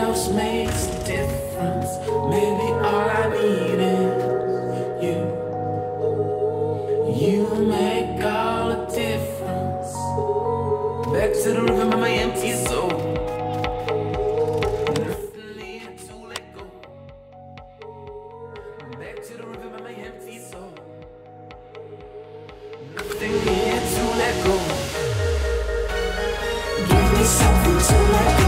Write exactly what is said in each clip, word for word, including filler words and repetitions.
else makes a difference. Maybe all I need is you. You make all the difference. Back to the river, my empty soul. Back to the river, my empty soul. Nothing here to let go. Give me something to let go.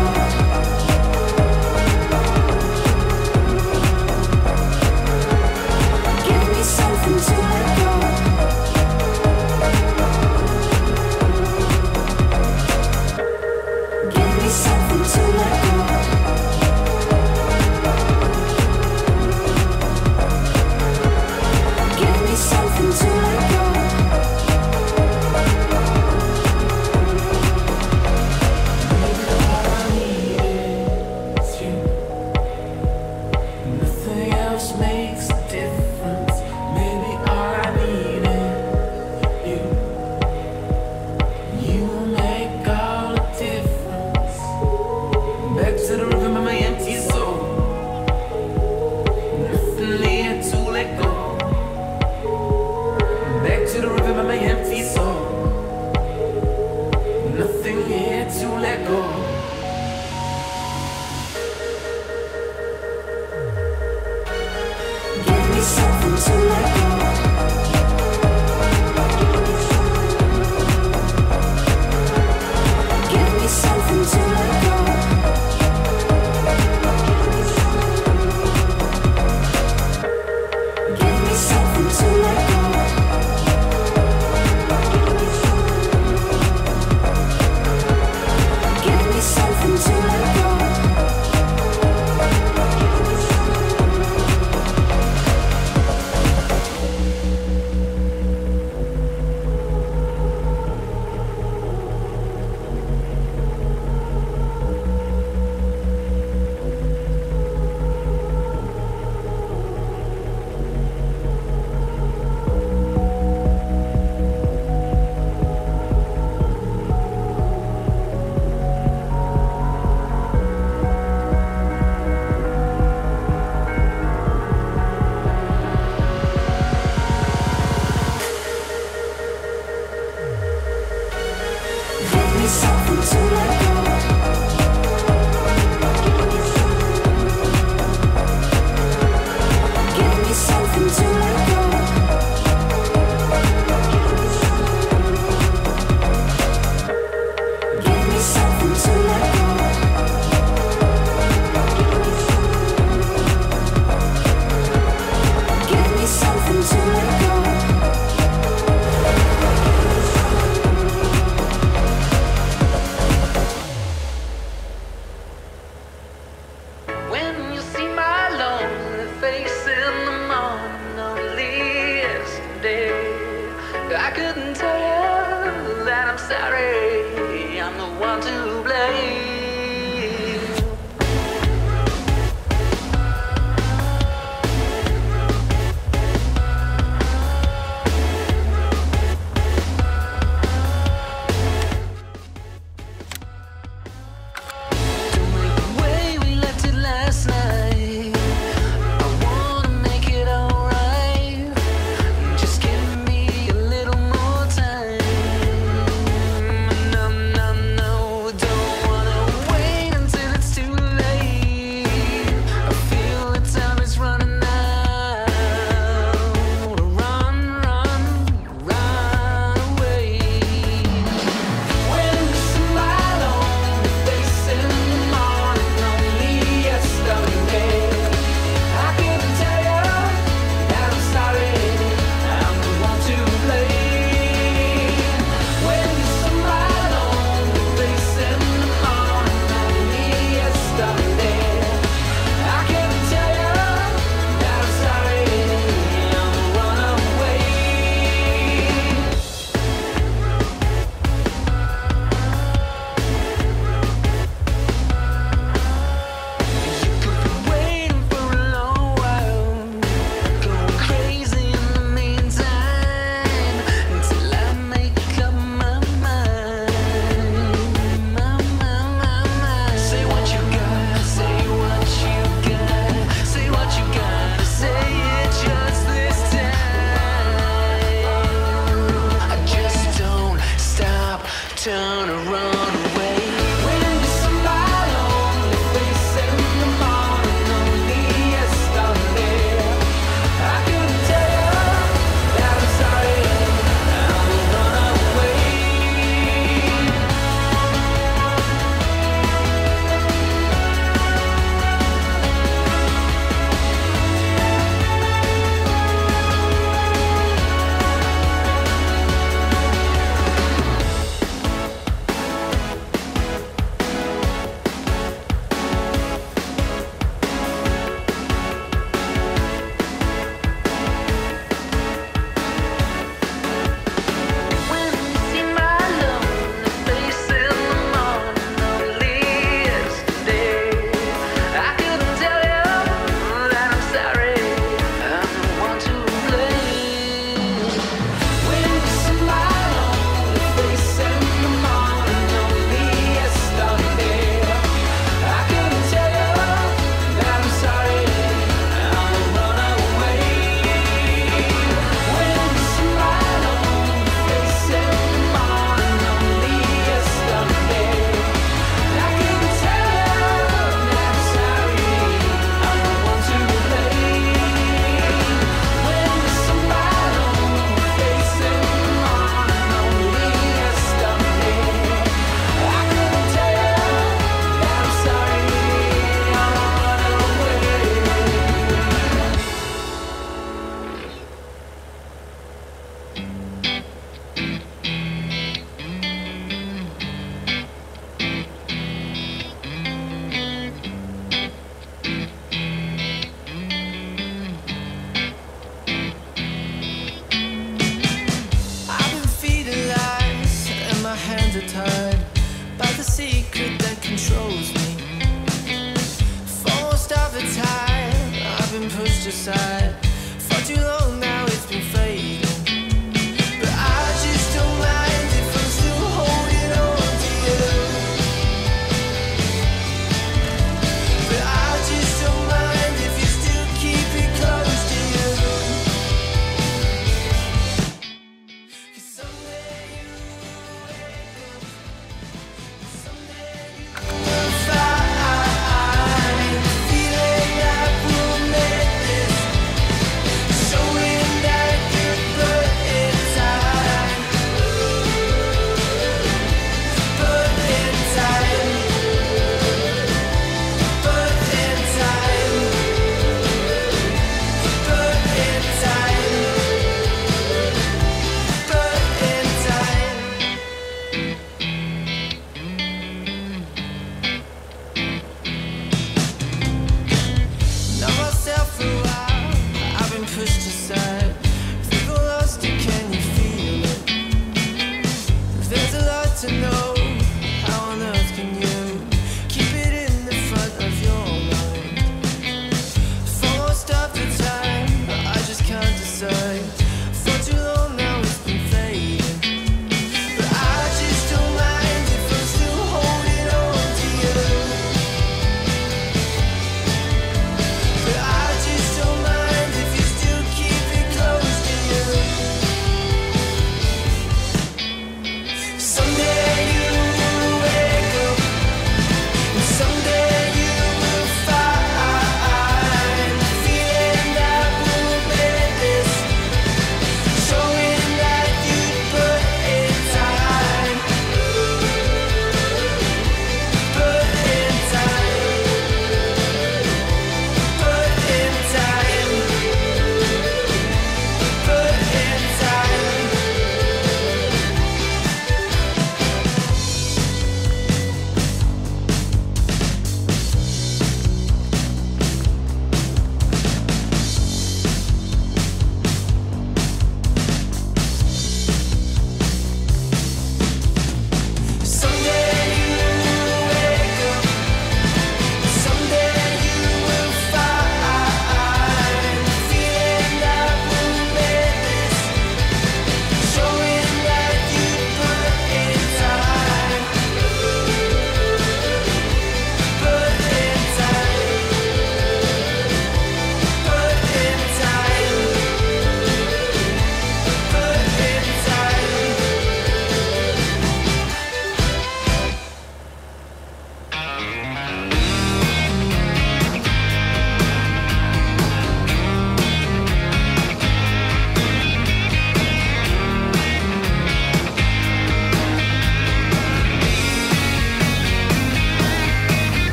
side. For too long now it's been fading.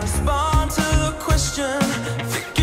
Respond to the question.